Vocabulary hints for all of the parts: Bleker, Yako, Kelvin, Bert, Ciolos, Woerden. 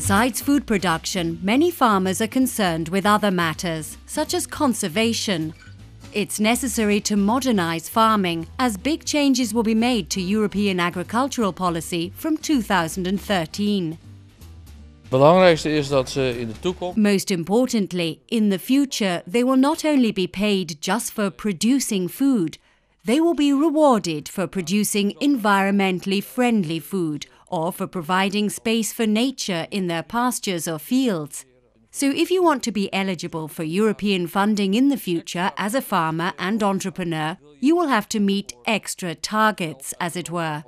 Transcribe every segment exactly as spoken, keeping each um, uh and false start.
Besides food production, many farmers are concerned with other matters, such as conservation. It's necessary to modernize farming, as big changes will be made to European agricultural policy from two thousand thirteen. Most importantly, in the future, they will not only be paid just for producing food, they will be rewarded for producing environmentally friendly food or for providing space for nature in their pastures or fields. So if you want to be eligible for European funding in the future as a farmer and entrepreneur, you will have to meet extra targets, as it were.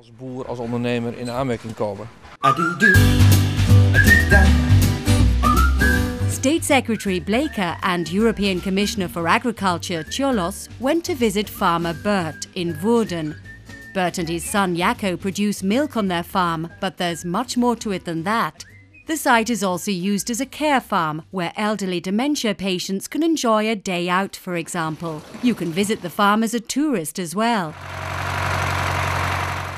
State Secretary Bleker and European Commissioner for Agriculture Ciolos went to visit farmer Bert in Woerden. Bert and his son Yako produce milk on their farm, but there's much more to it than that. The site is also used as a care farm, where elderly dementia patients can enjoy a day out, for example. You can visit the farm as a tourist as well.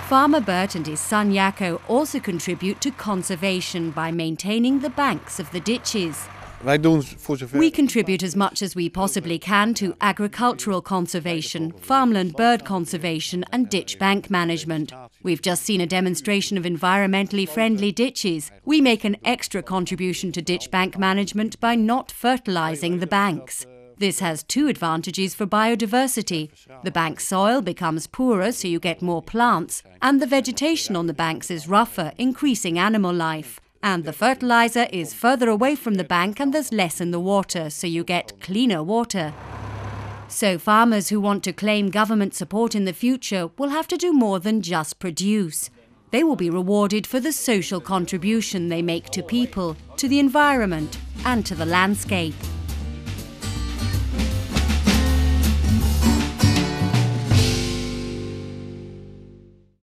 Farmer Bert and his son Yako also contribute to conservation by maintaining the banks of the ditches. We contribute as much as we possibly can to agricultural conservation, farmland bird conservation and ditch bank management. We've just seen a demonstration of environmentally friendly ditches. We make an extra contribution to ditch bank management by not fertilizing the banks. This has two advantages for biodiversity. The bank soil becomes poorer, so you get more plants, and the vegetation on the banks is rougher, increasing animal life. And the fertilizer is further away from the bank and there's less in the water, so you get cleaner water. So farmers who want to claim government support in the future will have to do more than just produce. They will be rewarded for the social contribution they make to people, to the environment, and to the landscape.